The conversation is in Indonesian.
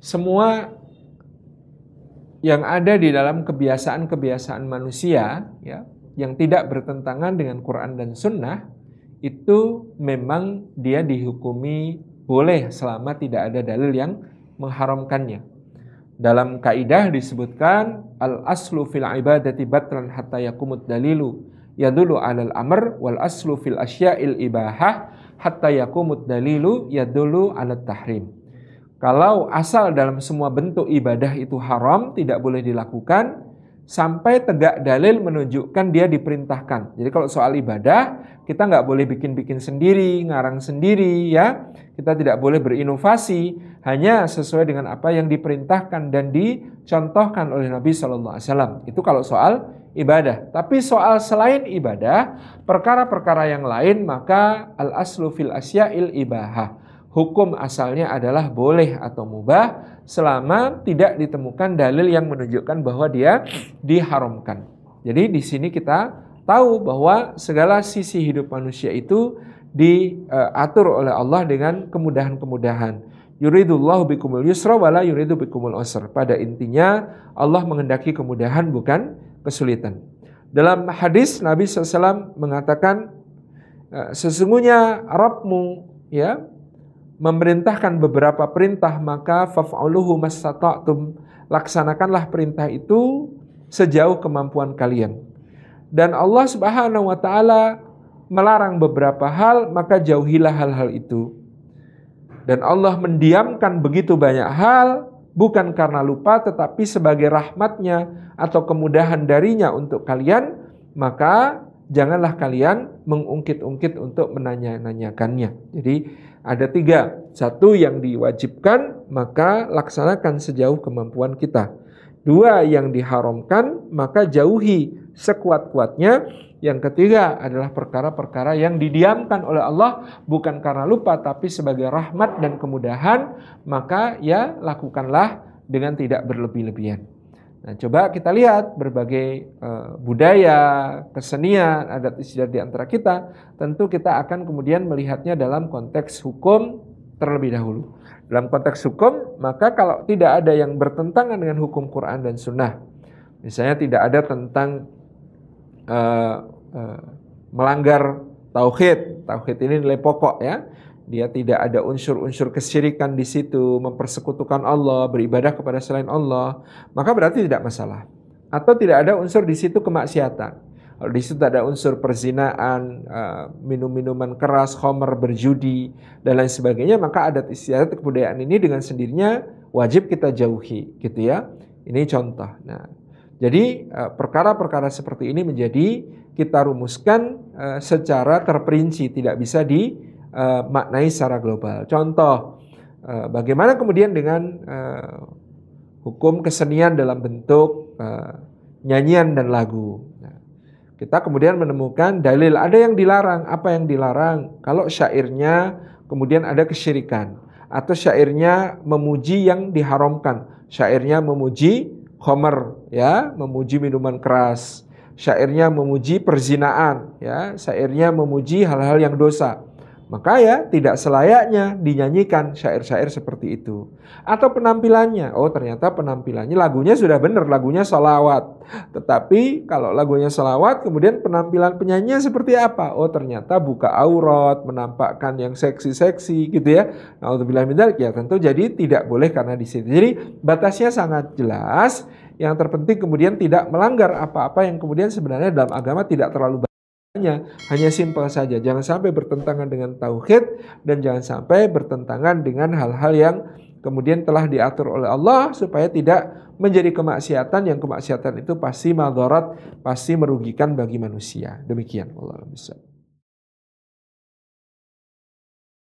semua yang ada di dalam kebiasaan-kebiasaan manusia ya, yang tidak bertentangan dengan Quran dan Sunnah, itu memang dia dihukumi boleh selama tidak ada dalil yang mengharamkannya. Dalam kaidah disebutkan al-aslu fil ibadati batran hatta yakumud dalilu yadulu alal amr wal aslu fil asya'il ibahah hatta yakumud dalilu yadulu alat tahrim. Kalau asal dalam semua bentuk ibadah itu haram, tidak boleh dilakukan, sampai tegak dalil menunjukkan dia diperintahkan. Jadi kalau soal ibadah, kita nggak boleh bikin-bikin sendiri, ngarang sendiri, ya. Kita tidak boleh berinovasi, hanya sesuai dengan apa yang diperintahkan dan dicontohkan oleh Nabi SAW. Itu kalau soal ibadah. Tapi soal selain ibadah, perkara-perkara yang lain, maka al-aslu fil asya'il ibahah. Hukum asalnya adalah boleh atau mubah selama tidak ditemukan dalil yang menunjukkan bahwa dia diharamkan. Jadi di sini kita tahu bahwa segala sisi hidup manusia itu diatur oleh Allah dengan kemudahan-kemudahan. Yuridullahu bikumul yusra wala yuridu bikumul usra. Pada intinya Allah menghendaki kemudahan bukan kesulitan. Dalam hadis Nabi SAW mengatakan sesungguhnya Rabbmu ya memerintahkan beberapa perintah, maka faf'aluhu mastata'tum, laksanakanlah perintah itu sejauh kemampuan kalian. Dan Allah Subhanahu wa taala melarang beberapa hal, maka jauhilah hal-hal itu. Dan Allah mendiamkan begitu banyak hal bukan karena lupa tetapi sebagai rahmatnya atau kemudahan darinya untuk kalian, maka janganlah kalian mengungkit-ungkit untuk menanya-nanyakannya. Jadi ada tiga. Satu, yang diwajibkan, maka laksanakan sejauh kemampuan kita. Dua, yang diharamkan, maka jauhi sekuat-kuatnya. Yang ketiga adalah perkara-perkara yang didiamkan oleh Allah bukan karena lupa tapi sebagai rahmat dan kemudahan, maka ya lakukanlah dengan tidak berlebih-lebihan. Nah, coba kita lihat berbagai budaya, kesenian, adat istiadat di antara kita. Tentu kita akan kemudian melihatnya dalam konteks hukum terlebih dahulu. Dalam konteks hukum, maka kalau tidak ada yang bertentangan dengan hukum Quran dan Sunnah, misalnya tidak ada tentang melanggar tauhid. Tauhid ini nilai pokok ya. Dia tidak ada unsur-unsur kesyirikan di situ, mempersekutukan Allah, beribadah kepada selain Allah, maka berarti tidak masalah. Atau tidak ada unsur di situ kemaksiatan. Kalau di situ ada unsur perzinaan, minum-minuman keras, khamr, berjudi, dan lain sebagainya, maka adat istiadat kebudayaan ini dengan sendirinya wajib kita jauhi, gitu ya. Ini contoh. Nah, jadi perkara-perkara seperti ini menjadi kita rumuskan secara terperinci, tidak bisa di maknai secara global. Contoh, bagaimana kemudian dengan hukum kesenian dalam bentuk nyanyian dan lagu. Nah, kita kemudian menemukan dalil ada yang dilarang. Apa yang dilarang? Kalau syairnya kemudian ada kesyirikan, atau syairnya memuji yang diharamkan. Syairnya memuji khamr, ya, memuji minuman keras. Syairnya memuji perzinaan, ya, syairnya memuji hal-hal yang dosa. Maka ya tidak selayaknya dinyanyikan syair-syair seperti itu. Atau penampilannya, oh ternyata penampilannya lagunya sudah benar, lagunya sholawat. Tetapi kalau lagunya sholawat, kemudian penampilan penyanyinya seperti apa? Oh ternyata buka aurat, menampakkan yang seksi-seksi gitu ya. Na'udzubillah min dzalik, ya tentu jadi tidak boleh karena di situ. Jadi batasnya sangat jelas, yang terpenting kemudian tidak melanggar apa-apa yang kemudian sebenarnya dalam agama tidak terlalu hanya simpel saja. Jangan sampai bertentangan dengan tauhid dan jangan sampai bertentangan dengan hal-hal yang kemudian telah diatur oleh Allah supaya tidak menjadi kemaksiatan, yang kemaksiatan itu pasti madarat, pasti merugikan bagi manusia. Demikian, wallahu a'lam bishawab.